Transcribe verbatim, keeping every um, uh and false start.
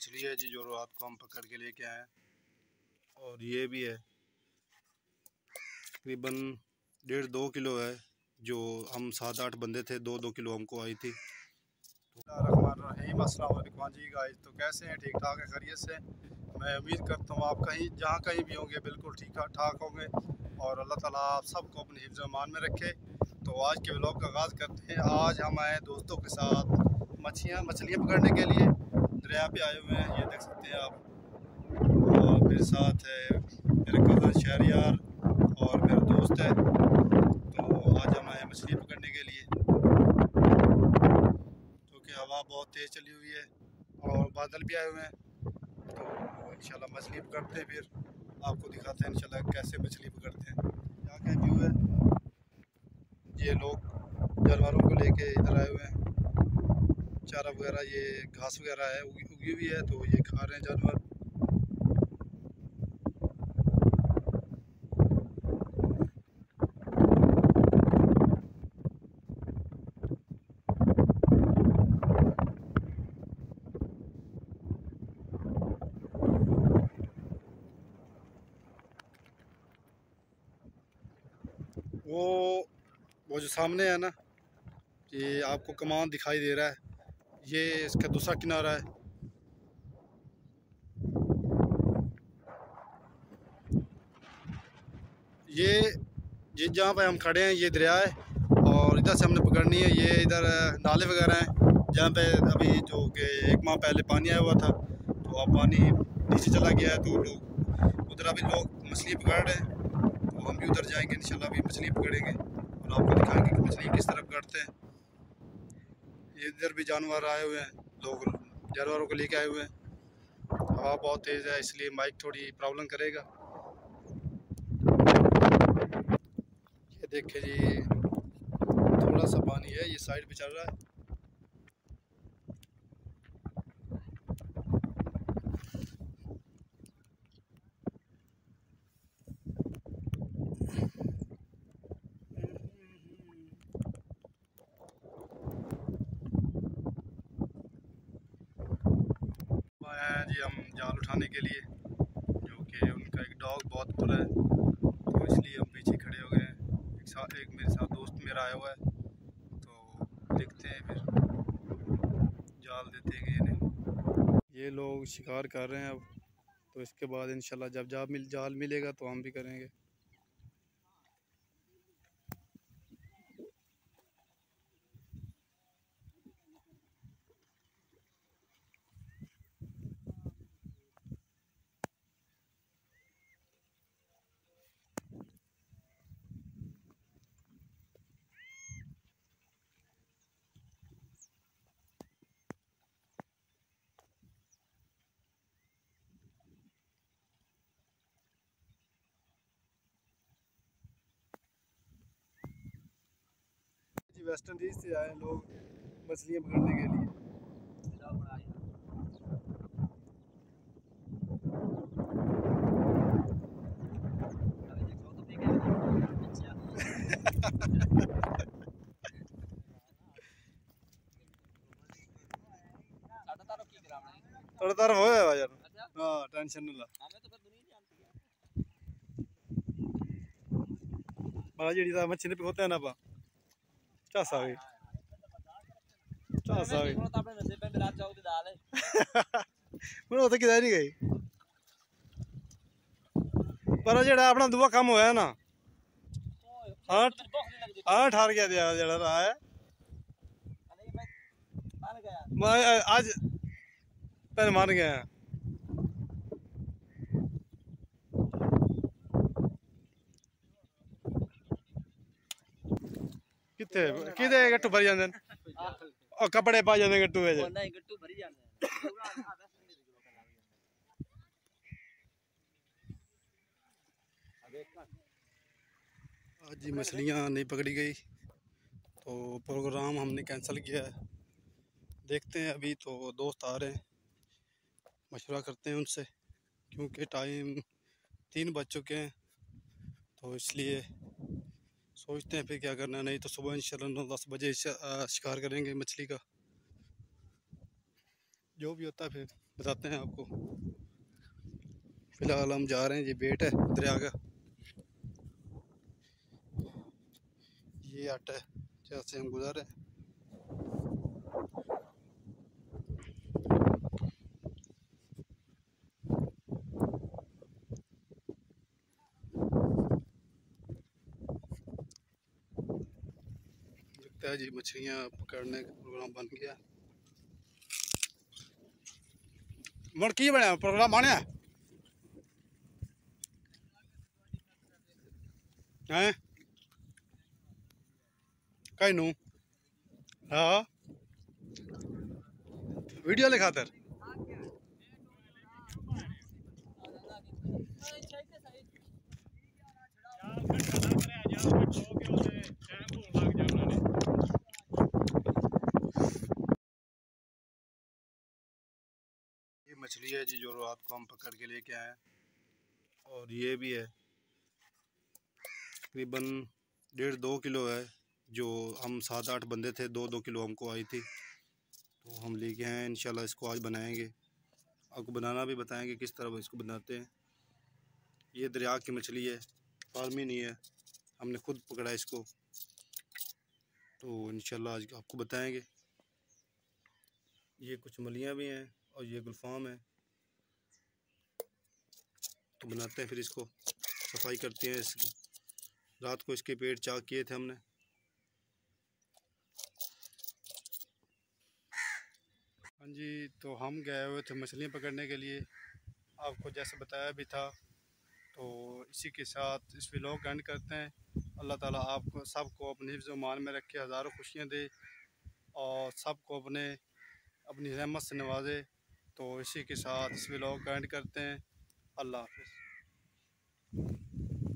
मछली है जी जो आपको हम पकड़ के लेके आए हैं, और ये भी है तकरीबन डेढ़ दो किलो है, जो हम सात आठ बंदे थे, दो दो किलो हमको आई थी। अस्सलाम वालेकुम जी गाइस, तो कैसे हैं? ठीक ठाक है, खैरियत से। मैं उम्मीद करता हूँ आप कहीं जहाँ कहीं भी होंगे बिल्कुल ठीक ठाक होंगे, और अल्लाह ताला आप सबको अपने हिफ्ज़ अमान में रखे। तो आज के व्लॉग का आगाज़ करते हैं। आज हम आए दोस्तों के साथ मछलियाँ मछलियाँ पकड़ने के लिए, दरिया पे आए हुए हैं, ये देख सकते हैं आप। और मेरे साथ है मेरे कज़न शहरयार और मेरा दोस्त है। तो आज हम आए मछली पकड़ने के लिए, हवा बहुत तेज़ चली हुई है और बादल भी आए हुए हैं। तो इंशाल्लाह मछली पकड़ते हैं, फिर आपको दिखाते हैं इंशाल्लाह कैसे मछली पकड़ते हैं। यहाँ का व्यू है, ये लोग जानवरों को लेके इधर आए हुए हैं, चारा वगैरह, ये घास वगैरह है उगी हुई है, तो ये खा रहे हैं जानवर। वो वो जो सामने है ना, ये आपको कमान दिखाई दे रहा है, ये इसका दूसरा किनारा है। ये ये जहाँ पे हम खड़े हैं ये दरिया है, और इधर से हमने पकड़नी है। ये इधर नाले वगैरह हैं जहाँ पे अभी जो कि एक माह पहले पानी आया हुआ था, तो अब पानी नीचे चला गया है, तो लोग उधर अभी लोग मछली पकड़ रहे हैं। तो हम भी उधर जाएंगे इंशाल्लाह, भी मछली पकड़ेंगे और आपको दिखाएंगे कि मछली किस तरह पकड़ते हैं। इधर भी जानवर आए हुए हैं, लोग जानवरों को लेके आए हुए हैं। हवा बहुत तेज़ है इसलिए माइक थोड़ी प्रॉब्लम करेगा। ये देखिए जी, थोड़ा सा पानी है, ये साइड पे चल रहा है। जी हम जाल उठाने के लिए, जो कि उनका एक डॉग बहुत बुरा है, तो इसलिए हम पीछे खड़े हो गए हैं। एक साथ एक मेरे साथ दोस्त मेरा आया हुआ है, तो देखते हैं फिर जाल देते हैं इन्हें। ये लोग शिकार कर रहे हैं अब, तो इसके बाद इंशाल्लाह जब जाल मिल जाल मिलेगा तो हम भी करेंगे। वेस्ट इंडीज से आए लोग मछलियाँ पकड़ने के लिए। थोड़ा तरफ हो गया भाई, हाँ टेंशन नहीं ला। बड़ा जी मच्छी ने होते हैं ना बा चासा भी चासा भी मैं तो अपने नसीब पे मिला चाहूँ तो डाले मैं तो किधर नहीं गई, पर जेड़ा अपना दुआ कम होया ना, हाँ हाँ ठार गया दिया जेड़ा रहा है। मैं आज पहले मान गया किथे किथे गट्टू भरी जांदे ने, ओ कपड़े पा जांदे गट्टू वे, नहीं गट्टू भरी जांदे आज जी मछलियां नहीं पकड़ी गई, तो प्रोग्राम हमने कैंसिल किया है। देखते हैं, अभी तो दोस्त आ रहे हैं, मशवरा करते हैं उनसे, क्योंकि टाइम तीन बज चुके हैं, तो इसलिए सोचते हैं फिर क्या करना। नहीं तो सुबह इंशाल्लाह नौ दस बजे शिकार करेंगे मछली का, जो भी होता है फिर बताते हैं आपको। फिलहाल हम जा रहे हैं, ये बेट है दरिया का, ये आटा है जहाँ से हम गुजर रहे हैं। लगता है जी मछलियाँ पकड़ने का प्रोग्राम बन गया। मुड़ की बने प्रोग्राम बने हैं कहीं नू। हाँ वीडियो ले खातर मछली है जी जो रात को हम पकड़ के लेके आए हैं, और ये भी है तकरीबन डेढ़ दो किलो है, जो हम सात आठ बंदे थे, दो दो किलो हमको आई थी, तो हम लेके आए हैं। इंशाल्लाह इसको आज बनाएंगे, आपको बनाना भी बताएंगे किस तरह इसको बनाते हैं। ये दरिया की मछली है, फार्मी नहीं है, हमने खुद पकड़ा इसको, तो इंशाल्लाह आज आपको बताएंगे। ये कुछ मलियाँ भी हैं और ये गुलफाम है, तो बनाते हैं फिर इसको, सफाई करते हैं इसकी। रात को इसके पेट चाक किए थे हमने। हाँ जी, तो हम गए हुए थे मछलियाँ पकड़ने के लिए, आपको जैसे बताया भी था। तो इसी के साथ इस व्लॉग एंड करते हैं। अल्लाह ताला आपको सबको अपने हिफ्ज़ मान में रखे, हज़ारों खुशियाँ दे, और सबको अपने अपनी रहमत से नवाजे। तो इसी के साथ इस व्लॉग को एंड करते हैं। अल्लाह हाफ़िज़।